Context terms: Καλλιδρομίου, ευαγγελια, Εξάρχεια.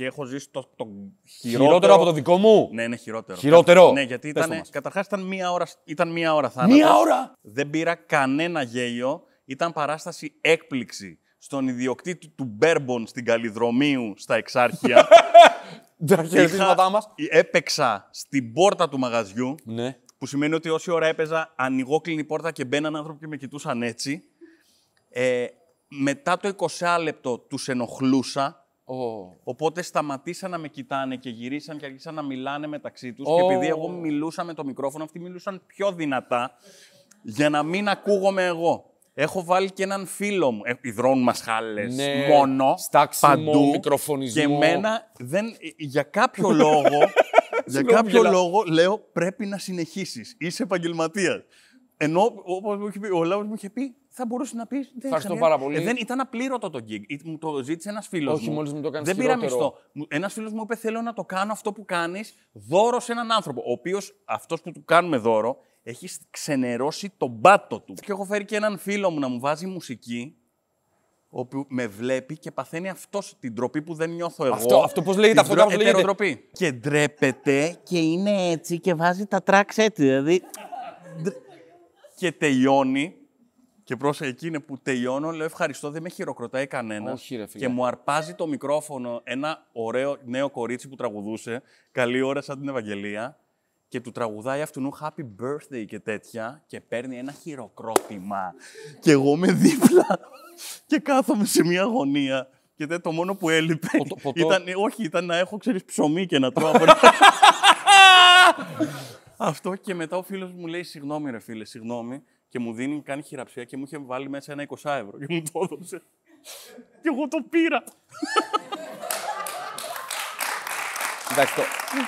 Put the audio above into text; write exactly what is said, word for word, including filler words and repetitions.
και έχω ζήσει το, το χειρότερο... Χειρότερο από το δικό μου. Ναι, είναι χειρότερο. Χειρότερο. Ναι, γιατί ήταν, καταρχάς ήταν μία ώρα, ήταν μία ώρα θάνατος. Μία ώρα! Δεν πήρα κανένα γέλιο. Ήταν παράσταση έκπληξη στον ιδιοκτήτη του Μπέρμπον στην Καλλιδρομίου στα Εξάρχεια. Είχα, έπαιξα στην πόρτα του μαγαζιού, ναι. Που σημαίνει ότι όση ώρα έπαιζα ανοιγόκλεινη πόρτα και μπαίναν άνθρωποι και με κοιτούσαν έτσι. Ε, μετά το εικοσάλεπτο λεπτό τους ενοχλούσα, oh. Οπότε σταματήσαν να με κοιτάνε και γυρίσαν και αρχίσαν να μιλάνε μεταξύ τους. Oh. Και επειδή εγώ μιλούσα με το μικρόφωνο, αυτοί μιλούσαν πιο δυνατά για να μην ακούγομαι εγώ. Έχω βάλει και έναν φίλο μου. Υδρώνουν μασχάλες, ναι, μόνο, στάξιμο, παντού. Μικροφωνισμό. Και εμένα, δεν, για κάποιο λόγο, για κάποιο λόγο λέω πρέπει να συνεχίσεις. Είσαι επαγγελματίας. Ενώ όπως μου είχε πει, ο Λάος μου είχε πει, θα μπορούσε να πεις. Ευχαριστώ πάρα πολύ. Ε, δεν, ήταν απλήρωτο το gig. Μου το ζήτησε ένας φίλος μου. Όχι, μόλις μου το κάνεις. Δεν πήρα μισθό. Ένας φίλος μου είπε: θέλω να το κάνω αυτό που κάνεις δώρο σε έναν άνθρωπο. Ο οποίος, αυτός που του κάνουμε δώρο, έχει ξενερώσει τον πάτο του. Και έχω φέρει και έναν φίλο μου να μου βάζει μουσική, ο οποίος με βλέπει και παθαίνει αυτός την ντροπή που δεν νιώθω εγώ. Αυτό, αυτό πώς λέγεται, αυτό κάπως λέγεται. Και ντρέπεται και είναι έτσι και βάζει τα tracks έτσι, δηλαδή. Και τελειώνει. Και προς εκείνη που τελειώνω, λέω ευχαριστώ, δεν με χειροκροτάει κανένα. Όχι, ρε, φίλε. Και μου αρπάζει το μικρόφωνο ένα ωραίο νέο κορίτσι που τραγουδούσε, καλή ώρα σαν την Ευαγγελία. Και του τραγουδάει αυτού happy birthday και τέτοια και παίρνει ένα χειροκρότημα. Και εγώ είμαι δίπλα και κάθομαι σε μια γωνία. Και δε, το μόνο που έλειπε ποτώ, ποτώ. Ήταν, όχι, ήταν να έχω, ξέρεις, ψωμί και να τρώω. Αυτό και μετά ο φίλος μου λέει συγγνώμη ρε φίλε, συγγνώμη. Και μου δίνει, κάνει χειραψία και μου είχε βάλει μέσα ένα είκοσι ευρώ και μου το έδωσε. Και εγώ το πήρα. Εντάξει, το...